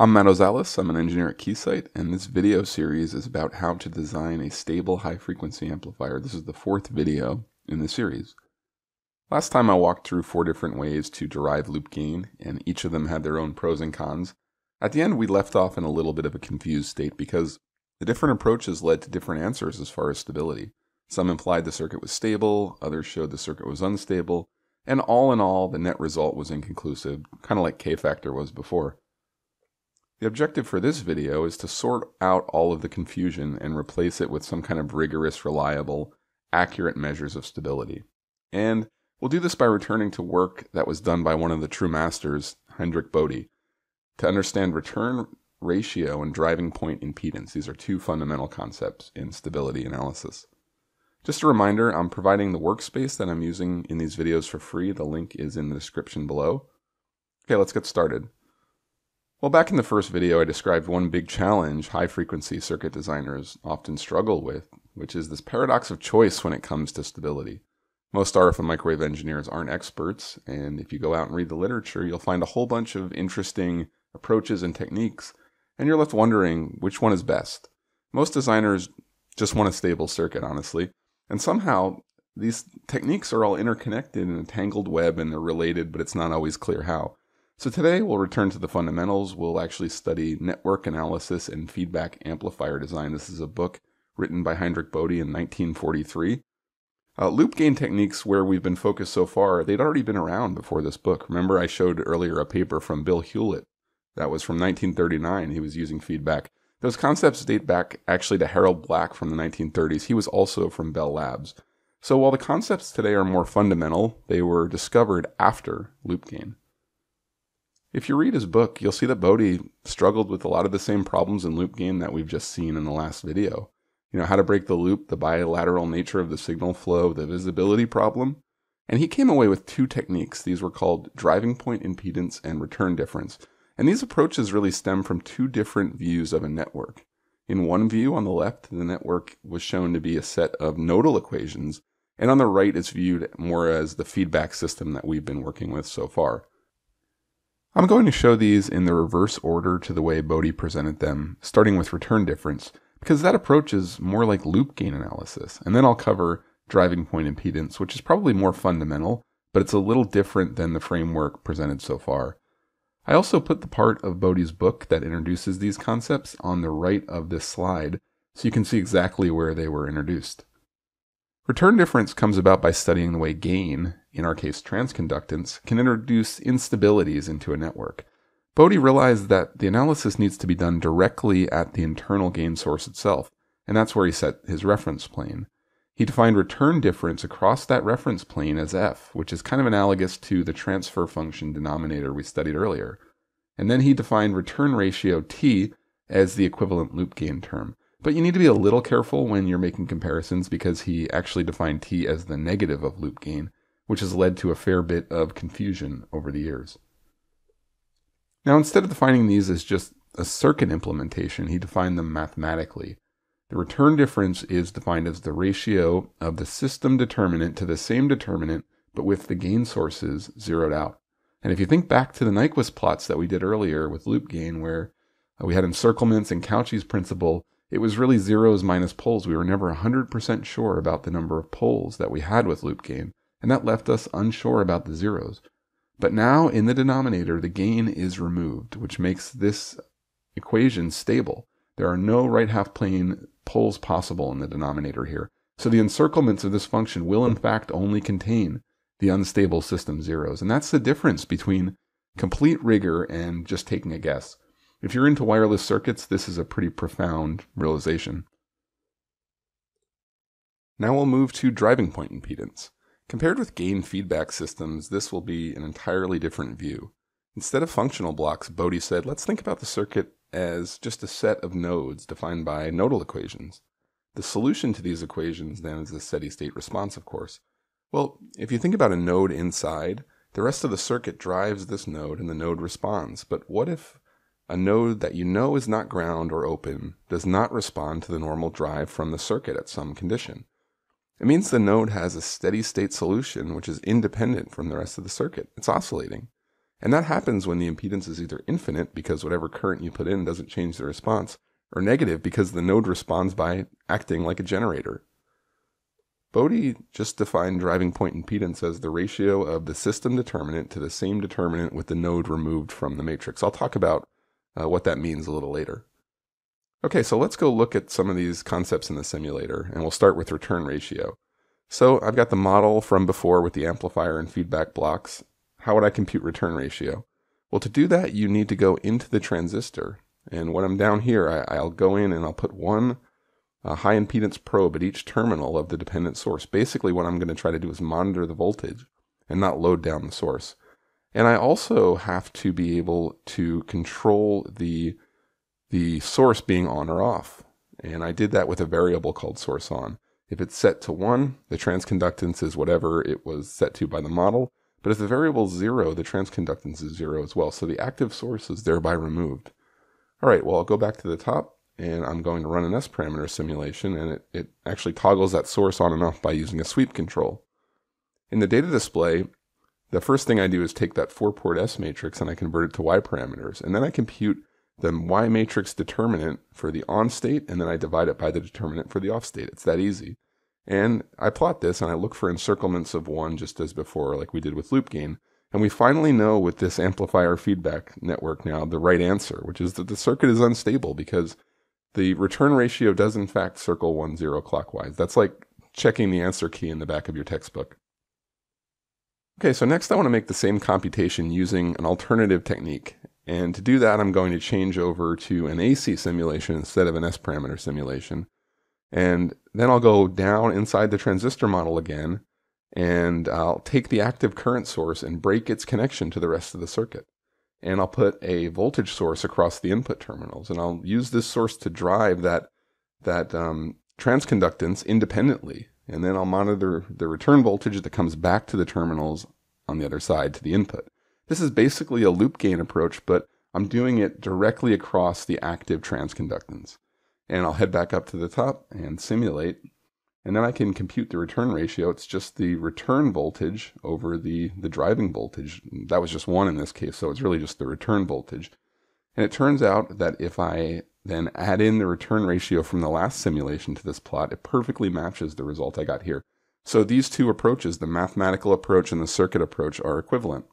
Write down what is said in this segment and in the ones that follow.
I'm Matt Ozalis, I'm an engineer at Keysight, and this video series is about how to design a stable high-frequency amplifier. This is the fourth video in this series. Last time I walked through four different ways to derive loop gain, and each of them had their own pros and cons. At the end, we left off in a little bit of a confused state because the different approaches led to different answers as far as stability. Some implied the circuit was stable, others showed the circuit was unstable, and all in all, the net result was inconclusive, kind of like K factor was before. The objective for this video is to sort out all of the confusion and replace it with some kind of rigorous, reliable, accurate measures of stability. And we'll do this by returning to work that was done by one of the true masters, Heinrich Bode, to understand return ratio and driving point impedance. These are two fundamental concepts in stability analysis. Just a reminder, I'm providing the workspace that I'm using in these videos for free. The link is in the description below. Okay, let's get started. Well, back in the first video, I described one big challenge high-frequency circuit designers often struggle with, which is this paradox of choice when it comes to stability. Most RF and microwave engineers aren't experts, and if you go out and read the literature, you'll find a whole bunch of interesting approaches and techniques, and you're left wondering which one is best. Most designers just want a stable circuit, honestly, and somehow these techniques are all interconnected in a tangled web, and they're related, but it's not always clear how. So today we'll return to the fundamentals. We'll actually study network analysis and feedback amplifier design. This is a book written by Heinrich Bode in 1943. Loop gain techniques, where we've been focused so far, they'd already been around before this book. Remember I showed earlier a paper from Bill Hewlett that was from 1939. He was using feedback. Those concepts date back actually to Harold Black from the 1930s. He was also from Bell Labs. So while the concepts today are more fundamental, they were discovered after loop gain. If you read his book, you'll see that Bode struggled with a lot of the same problems in loop gain that we've just seen in the last video. You know, how to break the loop, the bilateral nature of the signal flow, the visibility problem. And he came away with two techniques. These were called driving point impedance and return difference. And these approaches really stem from two different views of a network. In one view, on the left, the network was shown to be a set of nodal equations. And on the right, it's viewed more as the feedback system that we've been working with so far. I'm going to show these in the reverse order to the way Bode presented them, starting with return difference, because that approach is more like loop gain analysis, and then I'll cover driving point impedance, which is probably more fundamental, but it's a little different than the framework presented so far. I also put the part of Bode's book that introduces these concepts on the right of this slide, so you can see exactly where they were introduced. Return difference comes about by studying the way gain, in our case transconductance, can introduce instabilities into a network. Bode realized that the analysis needs to be done directly at the internal gain source itself, and that's where he set his reference plane. He defined return difference across that reference plane as f, which is kind of analogous to the transfer function denominator we studied earlier. And then he defined return ratio t as the equivalent loop gain term. But you need to be a little careful when you're making comparisons because he actually defined t as the negative of loop gain, which has led to a fair bit of confusion over the years. Now, instead of defining these as just a circuit implementation, he defined them mathematically. The return difference is defined as the ratio of the system determinant to the same determinant, but with the gain sources zeroed out. And if you think back to the Nyquist plots that we did earlier with loop gain, where we had encirclements and Cauchy's principle, it was really zeros minus poles. We were never 100% sure about the number of poles that we had with loop gain, and that left us unsure about the zeros. But now, in the denominator, the gain is removed, which makes this equation stable. There are no right half-plane poles possible in the denominator here. So the encirclements of this function will, in fact, only contain the unstable system zeros. And that's the difference between complete rigor and just taking a guess. If you're into wireless circuits, this is a pretty profound realization. Now we'll move to driving point impedance. Compared with gain feedback systems, this will be an entirely different view. Instead of functional blocks, Bode said, let's think about the circuit as just a set of nodes defined by nodal equations. The solution to these equations then is the steady-state response, of course. Well, if you think about a node inside, the rest of the circuit drives this node and the node responds. But what if a node that you know is not ground or open does not respond to the normal drive from the circuit at some condition? It means the node has a steady state solution which is independent from the rest of the circuit. It's oscillating. And that happens when the impedance is either infinite, because whatever current you put in doesn't change the response, or negative, because the node responds by acting like a generator. Bode just defined driving point impedance as the ratio of the system determinant to the same determinant with the node removed from the matrix. I'll talk about what that means a little later. Okay, so let's go look at some of these concepts in the simulator, and we'll start with return ratio. So I've got the model from before with the amplifier and feedback blocks. How would I compute return ratio? Well, to do that, you need to go into the transistor. And when I'm down here, I'll go in and I'll put one high impedance probe at each terminal of the dependent source. Basically, what I'm going to try to do is monitor the voltage and not load down the source. And I also have to be able to control the source being on or off. And I did that with a variable called source on. If it's set to 1, the transconductance is whatever it was set to by the model. But if the variable is 0, the transconductance is 0 as well. So the active source is thereby removed. All right, well, I'll go back to the top, and I'm going to run an S-parameter simulation, and it actually toggles that source on and off by using a sweep control. In the data display, the first thing I do is take that 4-port S matrix and I convert it to Y parameters, and then I compute the Y matrix determinant for the on state, and then I divide it by the determinant for the off state. It's that easy. And I plot this, and I look for encirclements of 1 just as before, like we did with loop gain. And we finally know with this amplifier feedback network now the right answer, which is that the circuit is unstable because the return ratio does in fact circle 1, 0 clockwise. That's like checking the answer key in the back of your textbook. Okay, so next I want to make the same computation using an alternative technique. And to do that, I'm going to change over to an AC simulation instead of an S-parameter simulation. And then I'll go down inside the transistor model again, and I'll take the active current source and break its connection to the rest of the circuit. And I'll put a voltage source across the input terminals, and I'll use this source to drive that transconductance independently. And then I'll monitor the return voltage that comes back to the terminals on the other side to the input. This is basically a loop gain approach, but I'm doing it directly across the active transconductance. And I'll head back up to the top and simulate. And then I can compute the return ratio. It's just the return voltage over the driving voltage. That was just 1 in this case, so it's really just the return voltage. And it turns out that if I then add in the return ratio from the last simulation to this plot, it perfectly matches the result I got here. So these two approaches, the mathematical approach and the circuit approach, are equivalent.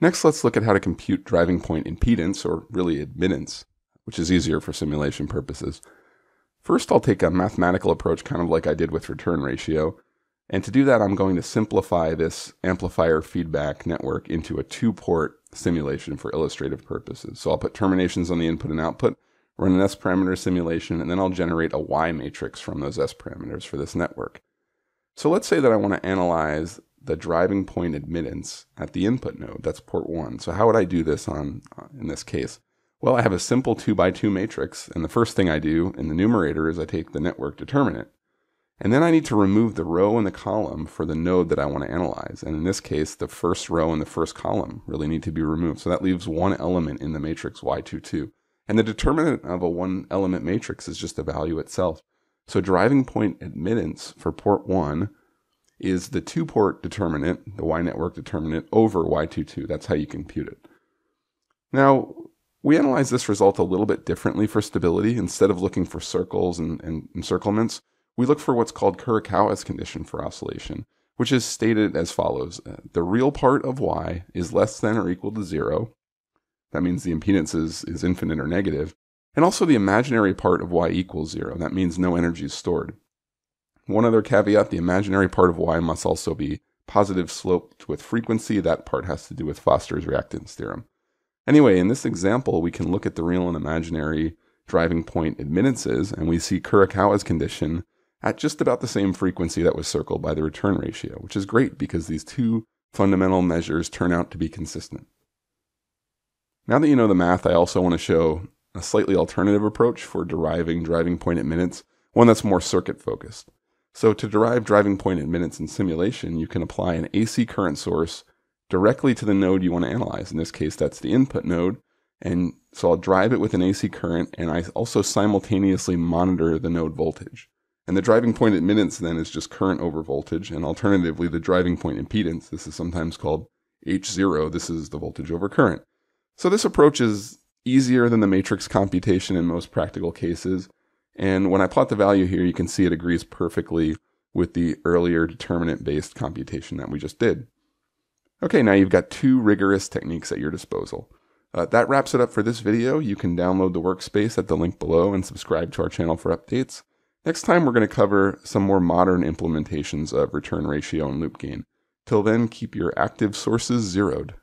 Next, let's look at how to compute driving point impedance, or really admittance, which is easier for simulation purposes. First, I'll take a mathematical approach, kind of like I did with return ratio. And to do that, I'm going to simplify this amplifier feedback network into a 2-port simulation for illustrative purposes. So I'll put terminations on the input and output, run an S-parameter simulation, and then I'll generate a Y matrix from those S-parameters for this network. So let's say that I want to analyze the driving point admittance at the input node. That's port 1. So how would I do this in this case? Well, I have a simple 2x2 matrix, and the first thing I do in the numerator is I take the network determinant. And then I need to remove the row and the column for the node that I want to analyze. And in this case, the first row and the first column really need to be removed. So that leaves one element in the matrix y22. And the determinant of a 1-element matrix is just the value itself. So driving point admittance for port 1 is the 2-port determinant, the y network determinant, over y22. That's how you compute it. Now, we analyze this result a little bit differently for stability. Instead of looking for circles and encirclements, we look for what's called Kurokawa's condition for oscillation, which is stated as follows. The real part of y is less than or equal to 0. That means the impedance is infinite or negative. And also the imaginary part of y equals 0. That means no energy is stored. One other caveat, the imaginary part of y must also be positive sloped with frequency. That part has to do with Foster's reactance theorem. Anyway, in this example, we can look at the real and imaginary driving point admittances, and we see Kurokawa's condition at just about the same frequency that was circled by the return ratio, which is great because these two fundamental measures turn out to be consistent. Now that you know the math, I also want to show a slightly alternative approach for deriving driving point admittance, one that's more circuit-focused. So to derive driving point admittance in simulation, you can apply an AC current source directly to the node you want to analyze. In this case, that's the input node. And so I'll drive it with an AC current, and I also simultaneously monitor the node voltage. And the driving point admittance then is just current over voltage, and alternatively the driving point impedance, this is sometimes called H0, this is the voltage over current. So this approach is easier than the matrix computation in most practical cases. And when I plot the value here, you can see it agrees perfectly with the earlier determinant-based computation that we just did. Okay, now you've got two rigorous techniques at your disposal. That wraps it up for this video. You can download the workspace at the link below and subscribe to our channel for updates. Next time, we're going to cover some more modern implementations of return ratio and loop gain. Till then, keep your active sources zeroed.